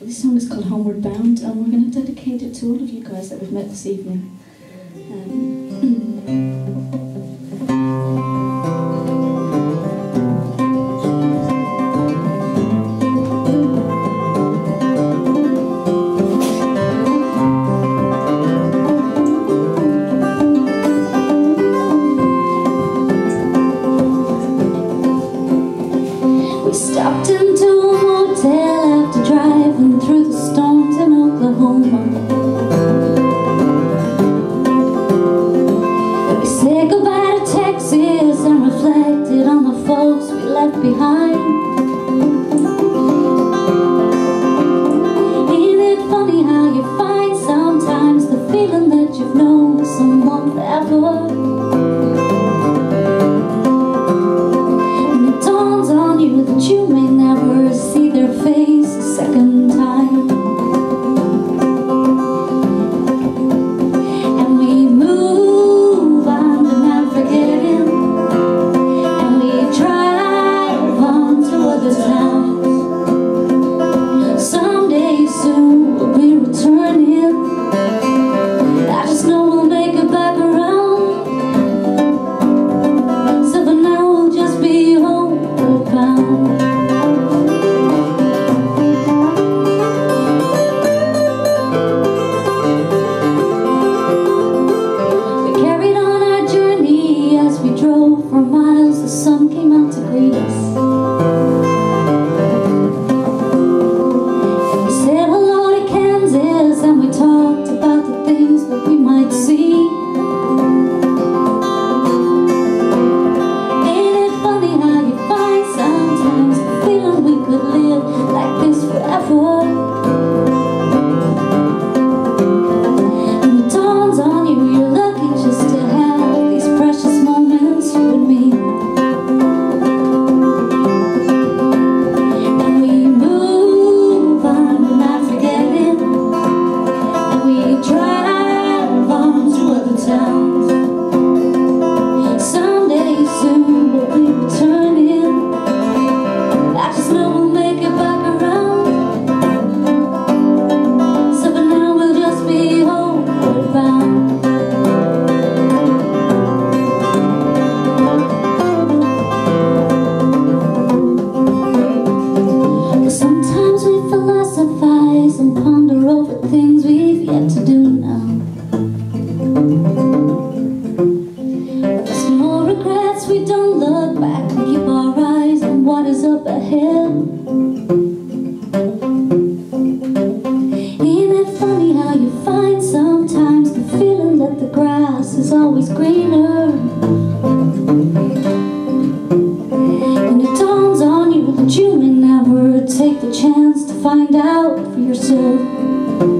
This song is called Homeward Bound, and we're going to dedicate it to all of you guys that we've met this evening. We stopped into a hotel after driving through the storms in Oklahoma. We said goodbye to Texas and reflected on the folks we left behind. Ain't it funny how you find sometimes the feeling that you've known someone forever? You may never see their face a second time. And we move on to not forgetting, and we drive on to other towns. Someday soon we'll be returning. I just know we'll make it back around, so for now we'll just be homeward bound. For miles the sun came out to greet us. We said hello to Kansas and we talked about the things that we might see. Ain't it funny how you find sometimes the feeling we could live like this forever? And ponder over things we've yet to do now. There's no regrets, we don't look back. We keep our eyes on what is up ahead. Ain't it funny how you find sometimes the feeling that the grass is always greener? And it dawns on you that you may never take the chance to find out for yourself.